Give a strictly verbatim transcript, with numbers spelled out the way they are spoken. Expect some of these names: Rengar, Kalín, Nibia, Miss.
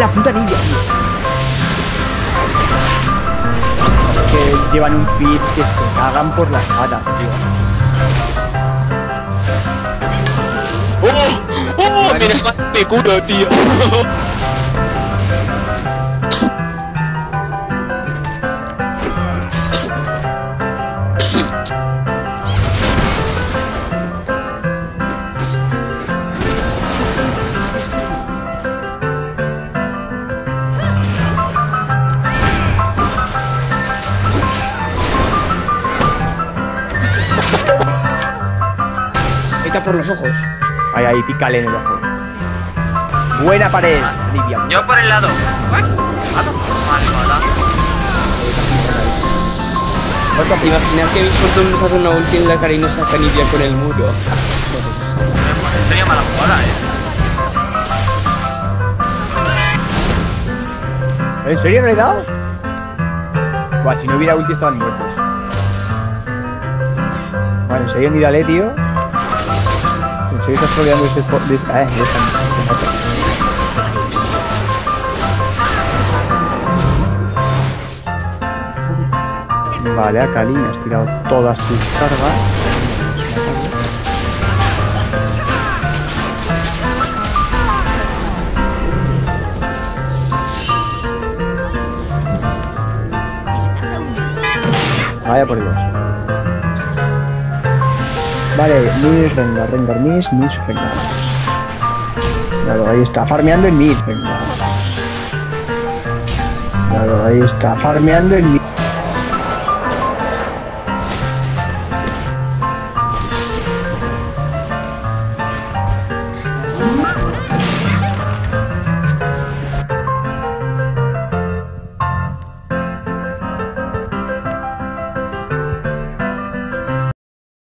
la puta Nibia, tío. Que llevan un feed que se cagan por las patas, tío. ¡Oh! ¡Oh! Me dejaste de culo, tío. Por los ojos. Ahí, ahí, pícale en el ojo. Buena pared, Nibia. Yo por el lado. ¿Lado? Vale, vale. Otra, ¿te imaginas que habéis puesto un hace una ulti en la cara y no saca Nibia con el muro? Eso sería mala jugada, eh. ¿En serio no le he dado? Buah, si no hubiera ulti estaban muertos. Vale, en serio, mírale, tío. Si estás rodeando este spot, eh, esta nota. Vale, a Kalín has tirado todas tus cargas. Vaya por Dios. Vale, Miss, Rengar, Rengar, Miss, Miss, Rengar. Claro, ahí está, farmeando en Miss, Rengar. Claro, ahí está, farmeando en Miss.